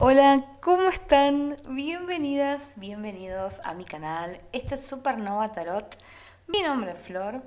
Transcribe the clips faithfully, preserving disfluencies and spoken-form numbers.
Hola, ¿cómo están? Bienvenidas, bienvenidos a mi canal. Este es Supernova Tarot. Mi nombre es Flor.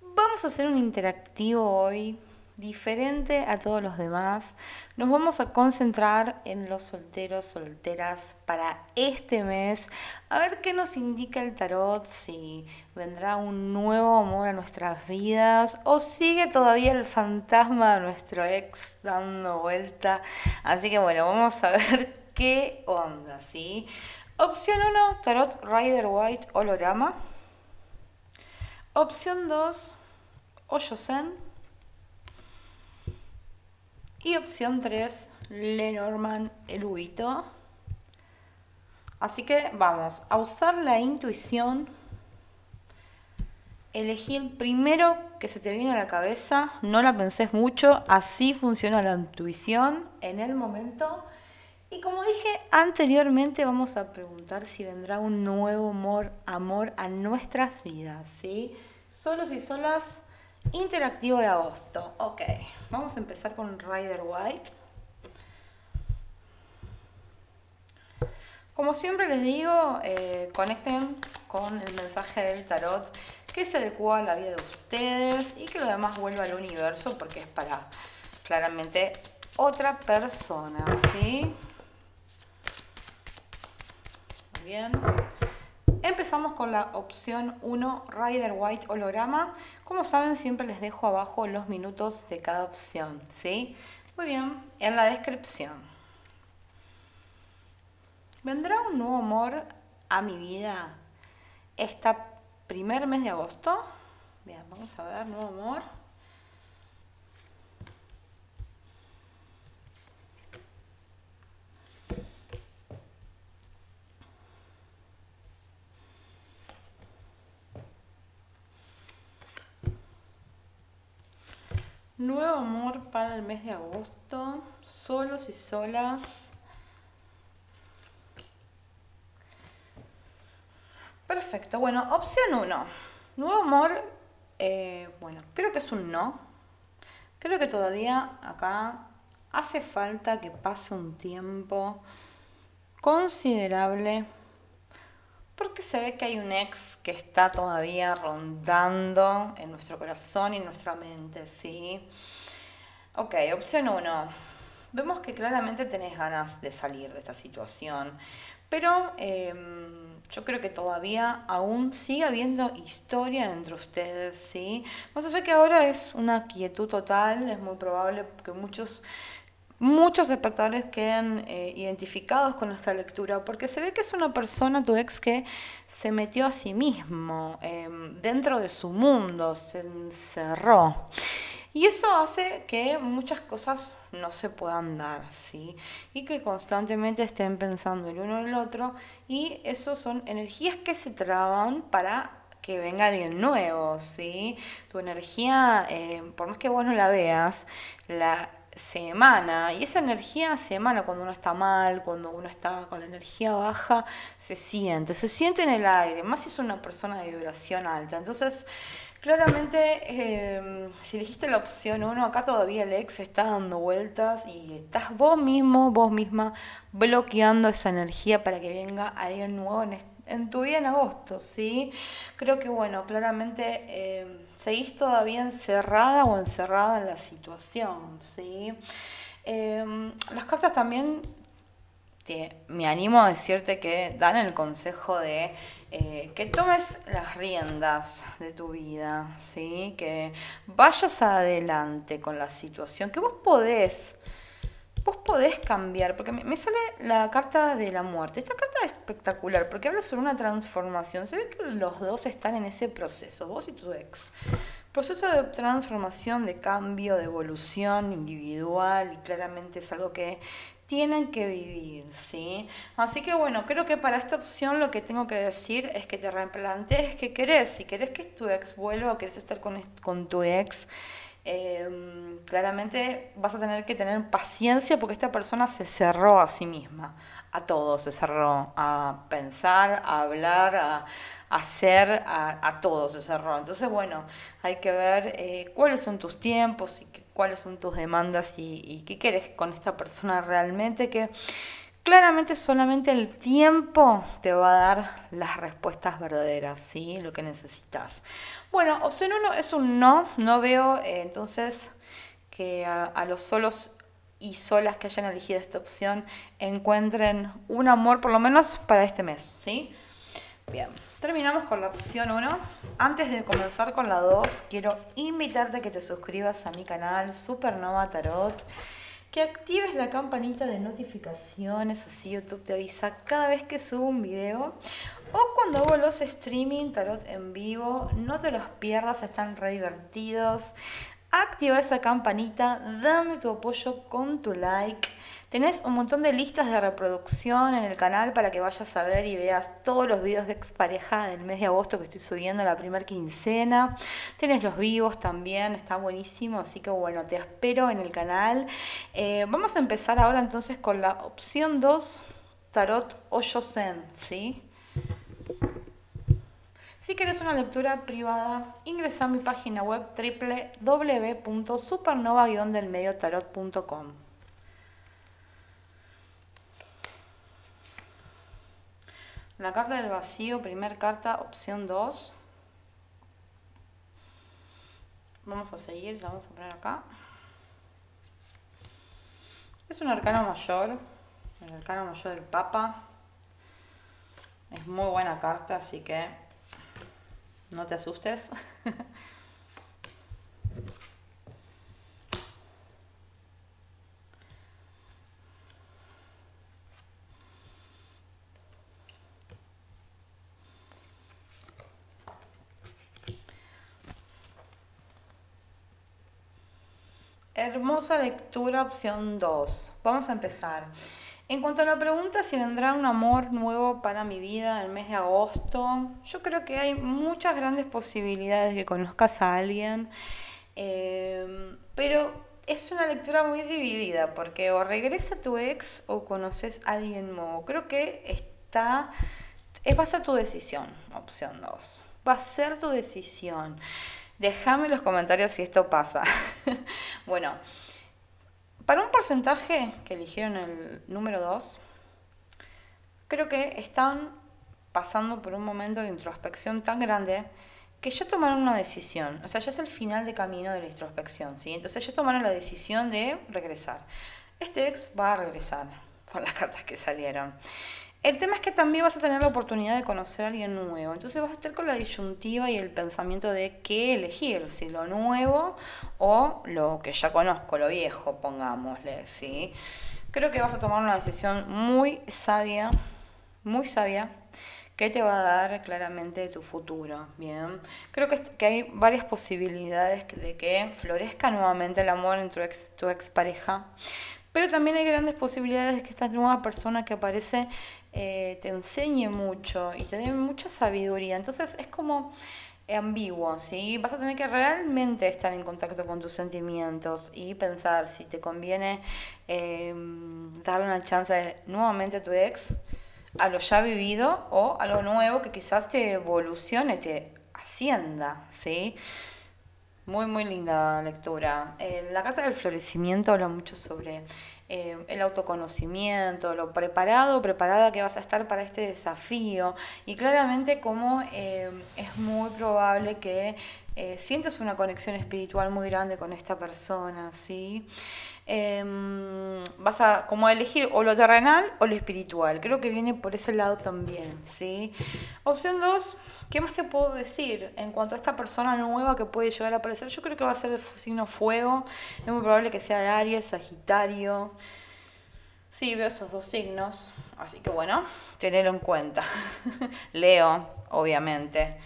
Vamos a hacer un interactivo hoy, diferente a todos los demás. Nos vamos a concentrar en los solteros, solteras para este mes. A ver qué nos indica el tarot, si vendrá un nuevo amor a nuestras vidas o sigue todavía el fantasma de nuestro ex dando vuelta. Así que bueno, vamos a ver qué onda, ¿sí? Opción uno, tarot Rider-Waite-Holograma. Opción dos, Osho Zen. Y opción tres, Lenormand el huito. Así que vamos a usar la intuición. Elegí el primero que se te vino a la cabeza. No la pensés mucho. Así funciona la intuición en el momento. Y como dije anteriormente, vamos a preguntar si vendrá un nuevo amor, amor a nuestras vidas, ¿sí? Solos y solas. Interactivo de agosto. Ok, vamos a empezar con Rider-Waite. Como siempre les digo, eh, conecten con el mensaje del tarot que se adecua a la vida de ustedes y que lo demás vuelva al universo porque es para claramente otra persona, ¿sí? Muy bien. Empezamos con la opción uno, Rider-Waite-Holograma. Como saben, siempre les dejo abajo los minutos de cada opción, ¿sí? Muy bien, en la descripción. ¿Vendrá un nuevo amor a mi vida este primer mes de agosto? Bien, vamos a ver, nuevo amor. Nuevo amor para el mes de agosto, solos y solas. Perfecto, bueno, opción uno. Nuevo amor, eh, bueno, creo que es un no. Creo que todavía acá hace falta que pase un tiempo considerable. Porque se ve que hay un ex que está todavía rondando en nuestro corazón y en nuestra mente, ¿sí? Ok, opción uno. Vemos que claramente tenés ganas de salir de esta situación, pero eh, yo creo que todavía aún sigue habiendo historia entre ustedes, ¿sí? Más allá que ahora es una quietud total, es muy probable que muchos... Muchos espectadores quedan eh, identificados con nuestra lectura porque se ve que es una persona, tu ex, que se metió a sí mismo eh, dentro de su mundo, se encerró. Y eso hace que muchas cosas no se puedan dar, ¿sí? Y que constantemente estén pensando el uno en el otro y eso son energías que se traban para que venga alguien nuevo, ¿sí? Tu energía, eh, por más que vos no la veas, la se emana, y esa energía se emana cuando uno está mal, cuando uno está con la energía baja, se siente, se siente en el aire, más si es una persona de vibración alta. Entonces, claramente, eh, si elegiste la opción uno, acá todavía el ex está dando vueltas y estás vos mismo, vos misma, bloqueando esa energía para que venga alguien nuevo en, en tu vida en agosto, ¿sí? Creo que, bueno, claramente... Eh, seguís todavía encerrada o encerrada en la situación, ¿sí? Eh, las cartas también, te, me animo a decirte que dan el consejo de eh, que tomes las riendas de tu vida, ¿sí? Que vayas adelante con la situación, que vos podés, vos podés cambiar, porque me, me sale la carta de la muerte. Esta carta es espectacular porque habla sobre una transformación. Se ve que los dos están en ese proceso, vos y tu ex. Proceso de transformación, de cambio, de evolución individual, y claramente es algo que tienen que vivir, ¿sí? Así que bueno, creo que para esta opción lo que tengo que decir es que te replantees qué querés. Si querés que tu ex vuelva o querés estar con, con tu ex, Eh, claramente vas a tener que tener paciencia porque esta persona se cerró a sí misma, a todo se cerró, a pensar, a hablar, a, a hacer, a, a todo se cerró. Entonces, bueno, hay que ver eh, cuáles son tus tiempos y que, cuáles son tus demandas y, y qué querés con esta persona realmente, que Claramente solamente el tiempo te va a dar las respuestas verdaderas, ¿sí? Lo que necesitas. Bueno, opción uno es un no. No veo eh, entonces que a, a los solos y solas que hayan elegido esta opción encuentren un amor, por lo menos para este mes, ¿sí? Bien, terminamos con la opción uno. Antes de comenzar con la dos, quiero invitarte a que te suscribas a mi canal Supernova Tarot, que actives la campanita de notificaciones, así YouTube te avisa cada vez que subo un video. O cuando hago los streaming tarot en vivo, no te los pierdas, están re divertidos. Activa esa campanita, dame tu apoyo con tu like. Tenés un montón de listas de reproducción en el canal para que vayas a ver y veas todos los videos de expareja del mes de agosto que estoy subiendo la primera quincena. Tenés los vivos también, está buenísimo, así que bueno, te espero en el canal. Eh, vamos a empezar ahora entonces con la opción dos, Tarot Osho Zen, ¿sí? Si querés una lectura privada, ingresa a mi página web w w w punto supernova guion del medio tarot punto com. La carta del vacío, primer carta, opción dos. Vamos a seguir, la vamos a poner acá. Es un arcano mayor, el arcano mayor del Papa. Es muy buena carta, así que no te asustes. Hermosa lectura, opción dos. Vamos a empezar. En cuanto a la pregunta si vendrá un amor nuevo para mi vida en el mes de agosto, yo creo que hay muchas grandes posibilidades de que conozcas a alguien, eh, pero es una lectura muy dividida porque o regresa tu ex o conoces a alguien nuevo. Creo que está, va a ser tu decisión, opción dos. Va a ser tu decisión. Déjame en los comentarios si esto pasa. Bueno, para un porcentaje que eligieron el número dos, creo que están pasando por un momento de introspección tan grande que ya tomaron una decisión. O sea, ya es el final de camino de la introspección, ¿sí? Entonces ya tomaron la decisión de regresar. Este ex va a regresar con las cartas que salieron. El tema es que también vas a tener la oportunidad de conocer a alguien nuevo. Entonces vas a estar con la disyuntiva y el pensamiento de qué elegir, si lo nuevo o lo que ya conozco, lo viejo, pongámosle, ¿sí? Creo que vas a tomar una decisión muy sabia, muy sabia, que te va a dar claramente tu futuro, ¿bien? Creo que, que hay varias posibilidades de que florezca nuevamente el amor entre tu ex, tu expareja. Pero también hay grandes posibilidades de que esta nueva persona que aparece eh, te enseñe mucho y te dé mucha sabiduría. Entonces es como ambiguo, ¿sí? Vas a tener que realmente estar en contacto con tus sentimientos y pensar si te conviene eh, darle una chance de, nuevamente a tu ex, a lo ya vivido o a lo nuevo que quizás te evolucione, te ascienda, ¿sí? Muy, muy linda lectura. Eh, la carta del florecimiento habla mucho sobre eh, el autoconocimiento, lo preparado, preparada que vas a estar para este desafío. Y claramente como eh, es muy probable que eh, sientas una conexión espiritual muy grande con esta persona, ¿sí? Eh, vas a como elegir o lo terrenal o lo espiritual. Creo que viene por ese lado también, ¿sí? Opción dos, ¿qué más te puedo decir en cuanto a esta persona nueva que puede llegar a aparecer? Yo creo que va a ser el signo fuego. Es muy probable que sea de Aries, Sagitario. Sí, veo esos dos signos. Así que bueno, tenerlo en cuenta. Leo, obviamente.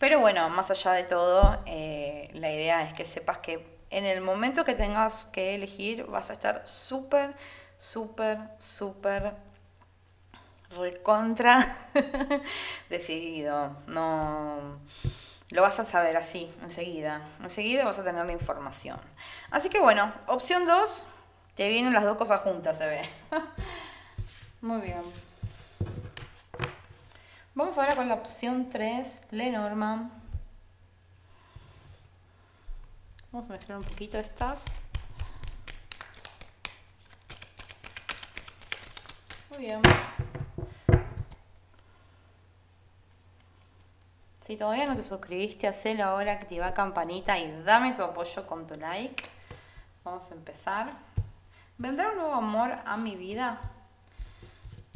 Pero bueno, más allá de todo, eh, la idea es que sepas que en el momento que tengas que elegir, vas a estar súper, súper, súper recontra decidido. No, lo vas a saber así, enseguida. Enseguida vas a tener la información. Así que bueno, opción dos, te vienen las dos cosas juntas, se ve. Muy bien. Vamos ahora con la opción tres, Lenormand. Vamos a mezclar un poquito estas. Muy bien. Si todavía no te suscribiste, hacelo ahora, activa campanita y dame tu apoyo con tu like. Vamos a empezar. ¿Vendrá un nuevo amor a mi vida?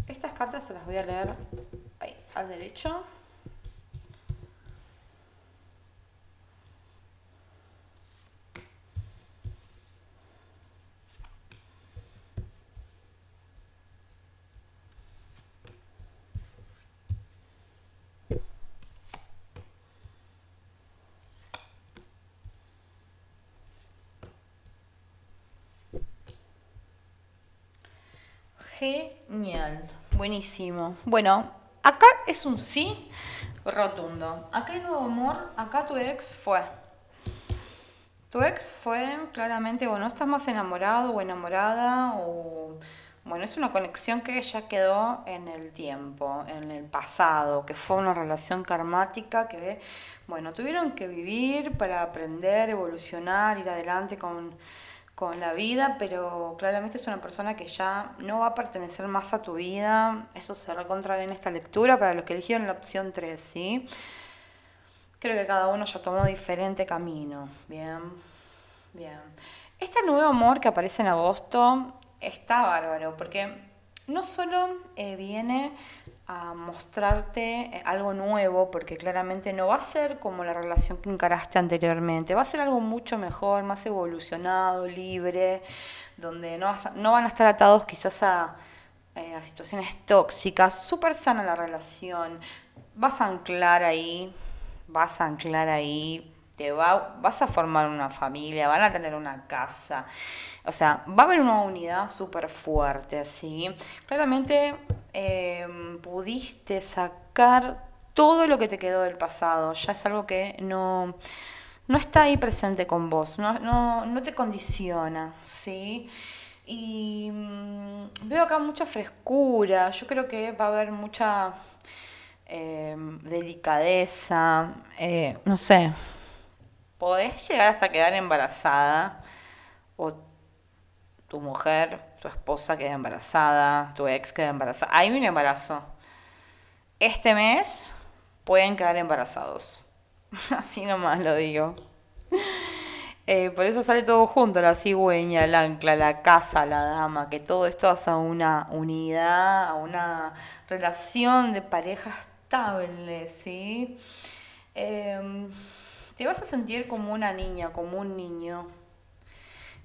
Estas cartas se las voy a leer ahí, al derecho. Genial, buenísimo. Bueno, acá es un sí rotundo. Acá hay nuevo amor, acá tu ex fue. Tu ex fue, claramente, bueno, estás más enamorado o enamorada, o bueno, es una conexión que ya quedó en el tiempo, en el pasado, que fue una relación karmática que, bueno, tuvieron que vivir para aprender, evolucionar, ir adelante con... con la vida, pero claramente es una persona que ya no va a pertenecer más a tu vida. Eso se recontra bien esta lectura para los que eligieron la opción tres, ¿sí? Creo que cada uno ya tomó diferente camino. Bien, bien. Este nuevo amor que aparece en agosto está bárbaro, porque no solo eh, viene a mostrarte algo nuevo, porque claramente no va a ser como la relación que encaraste anteriormente, va a ser algo mucho mejor, más evolucionado, libre, donde no, no van a estar atados quizás a, eh, a situaciones tóxicas, súper sana la relación, vas a anclar ahí, vas a anclar ahí, te va, vas a formar una familia, van a tener una casa, o sea, va a haber una unidad súper fuerte, ¿sí? Claramente eh, pudiste sacar todo lo que te quedó del pasado, ya es algo que no, no está ahí presente con vos, no, no, no te condiciona, ¿sí? Y mmm, veo acá mucha frescura, yo creo que va a haber mucha eh, delicadeza, eh, no sé. Podés llegar hasta quedar embarazada, o tu mujer, tu esposa queda embarazada, tu ex queda embarazada. Hay un embarazo. Este mes pueden quedar embarazados. Así nomás lo digo. Eh, por eso sale todo junto, la cigüeña, el ancla, la casa, la dama, que todo esto hace una unidad, a una relación de pareja estable, ¿sí? Eh, Te vas a sentir como una niña, como un niño,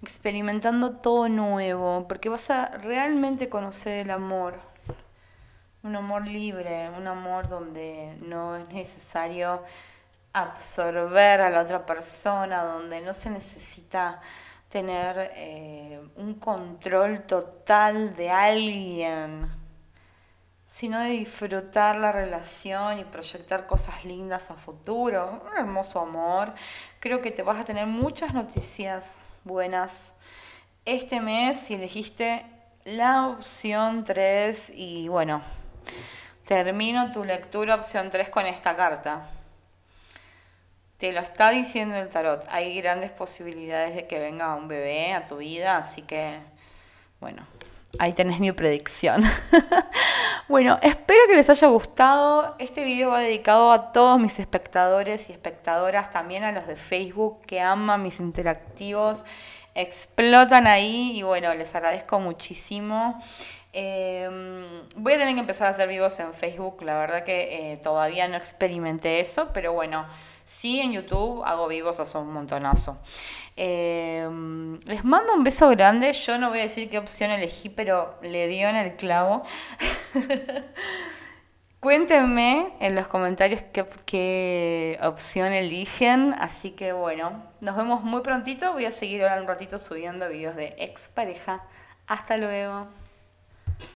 experimentando todo nuevo, porque vas a realmente conocer el amor, un amor libre, un amor donde no es necesario absorber a la otra persona, donde no se necesita tener eh, un control total de alguien, sino de disfrutar la relación y proyectar cosas lindas a futuro. Un hermoso amor. Creo que te vas a tener muchas noticias buenas este mes si elegiste la opción tres. Y bueno, termino tu lectura opción tres con esta carta. Te lo está diciendo el tarot. Hay grandes posibilidades de que venga un bebé a tu vida, así que bueno, ahí tenés mi predicción. Bueno, espero que les haya gustado. Este video va dedicado a todos mis espectadores y espectadoras, también a los de Facebook que aman mis interactivos, explotan ahí y bueno, les agradezco muchísimo. Eh, voy a tener que empezar a hacer vivos en Facebook, la verdad que eh, todavía no experimenté eso, pero bueno, sí en YouTube hago vivos hace un montonazo. Eh, les mando un beso grande, yo no voy a decir qué opción elegí, pero le dio en el clavo. Cuéntenme en los comentarios qué, qué opción eligen, así que bueno, nos vemos muy prontito, voy a seguir ahora un ratito subiendo videos de expareja. Hasta luego.